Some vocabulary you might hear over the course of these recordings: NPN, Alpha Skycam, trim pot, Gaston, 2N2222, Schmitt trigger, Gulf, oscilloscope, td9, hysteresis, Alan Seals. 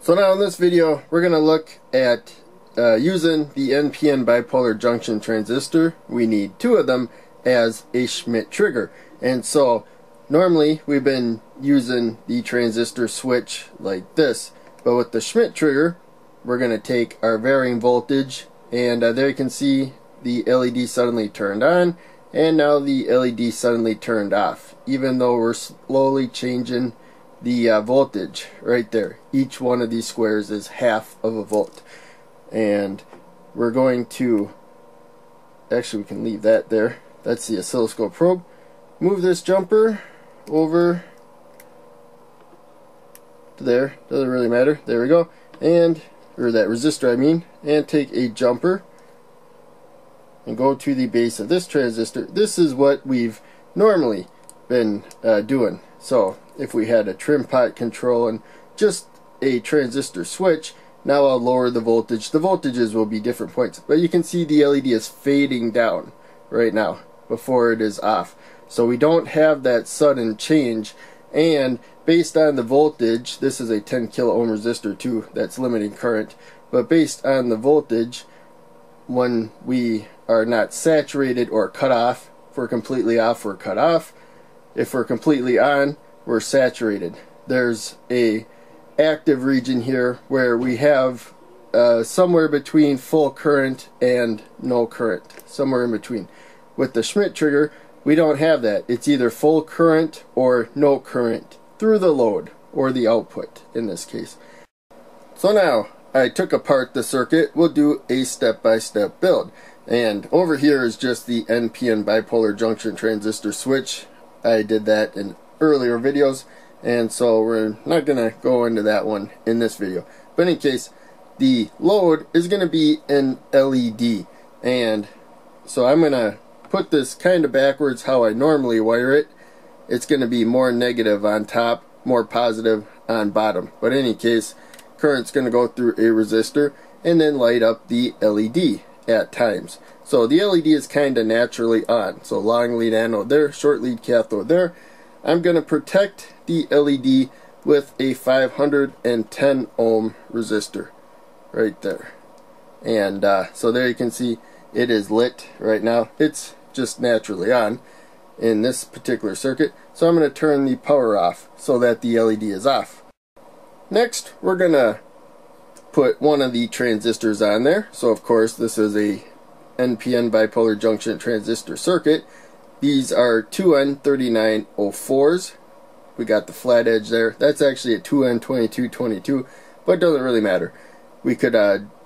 So now in this video we're going to look at using the NPN bipolar junction transistor. We need two of them as a Schmitt trigger. And so normally we've been using the transistor switch like this, but with the Schmitt trigger we're going to take our varying voltage, and there you can see the LED suddenly turned on, and now the LED suddenly turned off, even though we're slowly changing the voltage right there. Each one of these squares is half of a volt, and we're going to actually, we can leave that there. That's the oscilloscope probe. Move this jumper over to there, doesn't really matter, there we go, and or that resistor I mean, and take a jumper and go to the base of this transistor. This is what we've normally been doing. So if we had a trim pot control and just a transistor switch, now I'll lower the voltage. The voltages will be different points, but you can see the LED is fading down right now before it is off. So we don't have that sudden change, and based on the voltage, this is a 10 kilo ohm resistor too, that's limiting current, but based on the voltage, when we are not saturated or cut off, if we're completely off, we're cut off. If we're completely on, we're saturated. There's a active region here where we have somewhere between full current and no current, somewhere in between. With the Schmitt trigger, we don't have that. It's either full current or no current through the load or the output in this case. So now I took apart the circuit. We'll do a step-by-step build. And over here is just the NPN bipolar junction transistor switch. I did that in earlier videos, and so we're not going to go into that one in this video. But in any case, the load is going to be an LED, and so I'm going to put this kind of backwards how I normally wire it. It's going to be more negative on top, more positive on bottom. But in any case, current's going to go through a resistor and then light up the LED at times. So the LED is kind of naturally on. So long lead anode there, short lead cathode there. I'm going to protect the LED with a 510 ohm resistor right there. And so there you can see it is lit right now. It's just naturally on in this particular circuit. So I'm going to turn the power off so that the LED is off. Next, we're going to put one of the transistors on there. So of course this is a NPN bipolar junction transistor circuit. These are 2N3904s. We got the flat edge there. That's actually a 2N2222, but it doesn't really matter. We could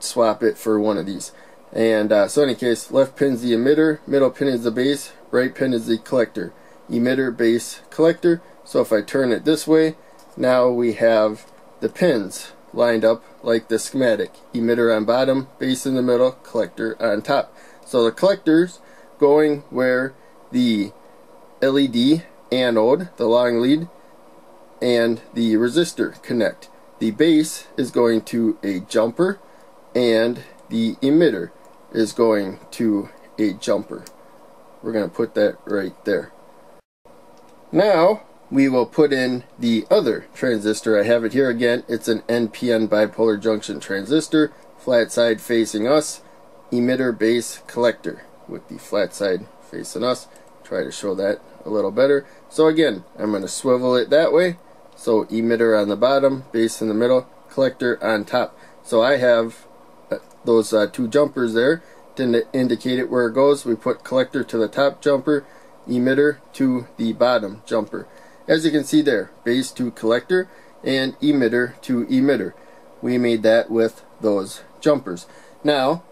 swap it for one of these. And so in any case, left pin's the emitter, middle pin is the base, right pin is the collector. Emitter, base, collector. So if I turn it this way, now we have the pins lined up like the schematic. Emitter on bottom, base in the middle, collector on top. So the collector's going where the LED anode, the long lead, and the resistor connect. The base is going to a jumper, and the emitter is going to a jumper. We're going to put that right there. Now we will put in the other transistor. I have it here again. It's an NPN bipolar junction transistor, flat side facing us, emitter, base, collector, with the flat side facing us. Try to show that a little better. So again, I'm going to swivel it that way. So emitter on the bottom, base in the middle, collector on top. So I have those two jumpers there to indicate it where it goes. We put collector to the top jumper, emitter to the bottom jumper. As you can see there, base to collector and emitter to emitter. We made that with those jumpers. Now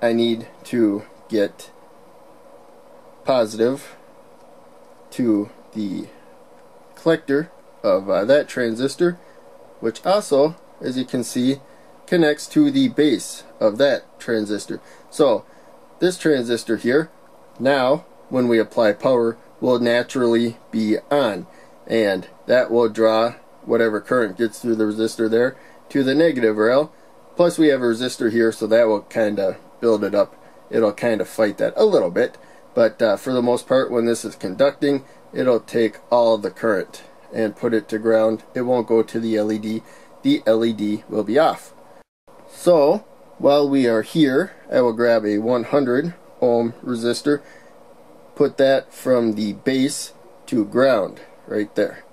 I need to get positive to the collector of that transistor, which also, as you can see, connects to the base of that transistor. So this transistor here, now when we apply power, will naturally be on, and that will draw whatever current gets through the resistor there to the negative rail. Plus we have a resistor here, so that will kind of build it up. It'll kind of fight that a little bit, but for the most part, when this is conducting, it'll take all the current and put it to ground. It won't go to the LED. the LED will be off. So while we are here, I will grab a 100 ohm resistor, put that from the base to ground right there,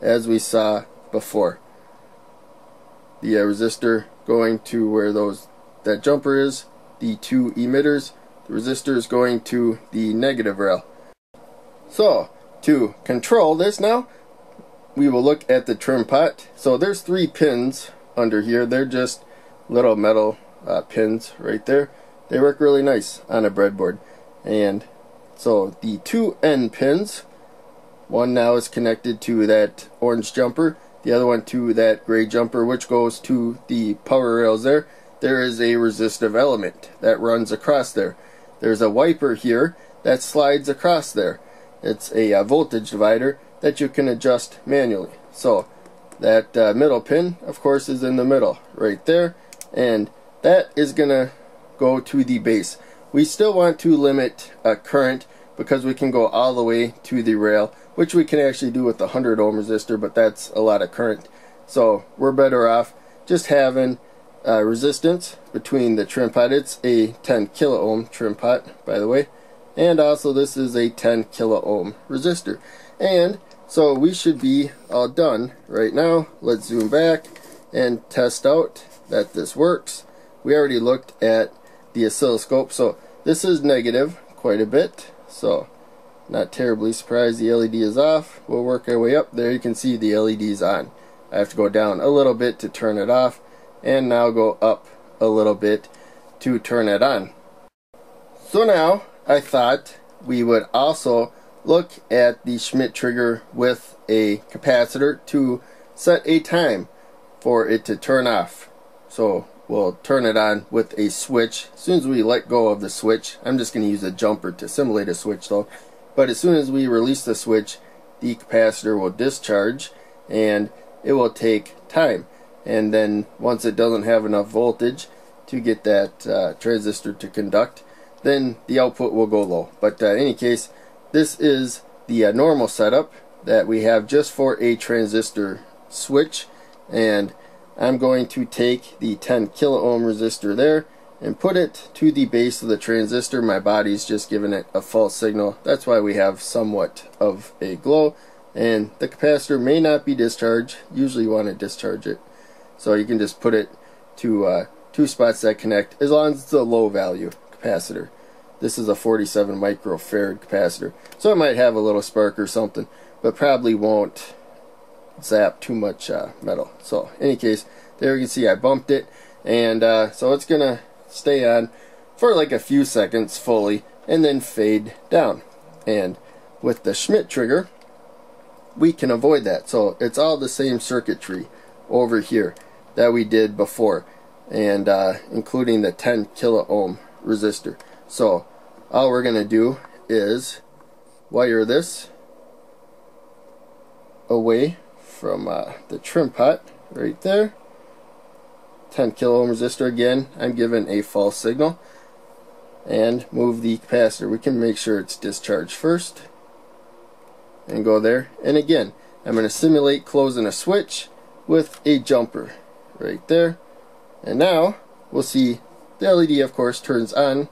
as we saw before. The resistor going to where that jumper is, the two emitters, the resistor is going to the negative rail. So to control this now, we will look at the trim pot. So there's three pins under here. They're just little metal pins right there. They work really nice on a breadboard. And so the 2N pins, one now is connected to that orange jumper, the other one to that gray jumper, which goes to the power rails there. There is a resistive element that runs across there. There's a wiper here that slides across there. It's a voltage divider that you can adjust manually. So that middle pin, of course, is in the middle right there, and that is gonna go to the base. We still want to limit current because we can go all the way to the rail, which we can actually do with the 100 ohm resistor, but that's a lot of current. So we're better off just having resistance between the trim pot. It's a 10 kilo ohm trim pot, by the way, and also this is a 10 kilo ohm resistor. And so we should be all done right now. Let's zoom back and test out that this works. We already looked at the oscilloscope, so this is negative quite a bit, so not terribly surprised the LED is off. We'll work our way up. There you can see the LED is on. I have to go down a little bit to turn it off, and now go up a little bit to turn it on. So now I thought we would also look at the Schmitt trigger with a capacitor to set a time for it to turn off. So we'll turn it on with a switch. As soon as we let go of the switch, I'm just going to use a jumper to simulate a switch though, but as soon as we release the switch, the capacitor will discharge and it will take time. And then once it doesn't have enough voltage to get that transistor to conduct, then the output will go low. But in any case, this is the normal setup that we have just for a transistor switch, and I'm going to take the 10 kilo ohm resistor there and put it to the base of the transistor. My body's just giving it a false signal. That's why we have somewhat of a glow, and the capacitor may not be discharged. Usually you want to discharge it. So you can just put it to two spots that connect, as long as it's a low value capacitor. This is a 47 microfarad capacitor, so it might have a little spark or something, but probably won't zap too much metal. So in any case, there you can see I bumped it, and so it's gonna stay on for like a few seconds fully and then fade down. And with the Schmitt trigger, we can avoid that. So it's all the same circuitry over here that we did before, and including the 10 kilo ohm resistor. So all we're going to do is wire this away from the trim pot right there. 10 kilo ohm resistor again, I'm given a false signal, and move the capacitor. We can make sure it's discharged first and go there. And again, I'm going to simulate closing a switch with a jumper right there, and now we'll see the LED of course turns on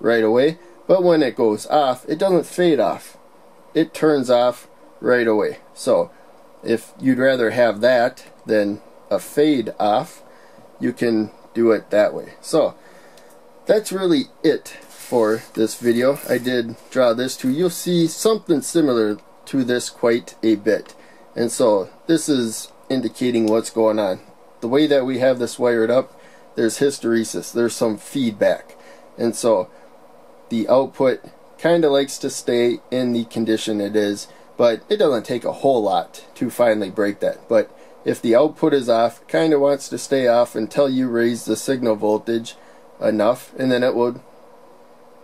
right away, but when it goes off, it doesn't fade off, it turns off right away. So if you'd rather have that than a fade off, you can do it that way. So that's really it for this video. I did draw this too. You'll see something similar to this quite a bit, and so this is indicating what's going on. The way that we have this wired up, there's hysteresis, there's some feedback, and so the output kind of likes to stay in the condition it is, but it doesn't take a whole lot to finally break that. But if the output is off, kind of wants to stay off until you raise the signal voltage enough, and then it will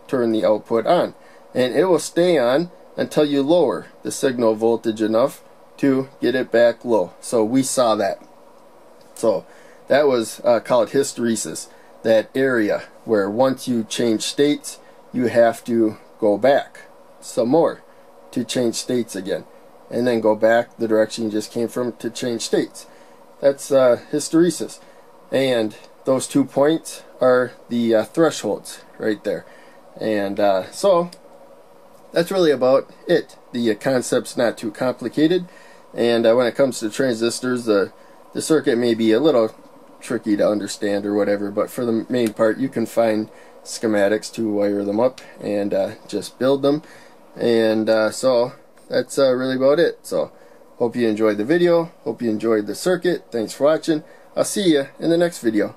turn the output on, and it will stay on until you lower the signal voltage enough to get it back low. So we saw that. So that was called hysteresis, that area where once you change states, you have to go back some more to change states again, and then go back the direction you just came from to change states. that's hysteresis, and those 2 points are the thresholds right there. And so that's really about it. The concept's not too complicated, and when it comes to transistors, the circuit may be a little tricky to understand or whatever, but for the main part you can find schematics to wire them up and just build them. And so that's really about it. So hope you enjoyed the video, hope you enjoyed the circuit. Thanks for watching. I'll see you in the next video.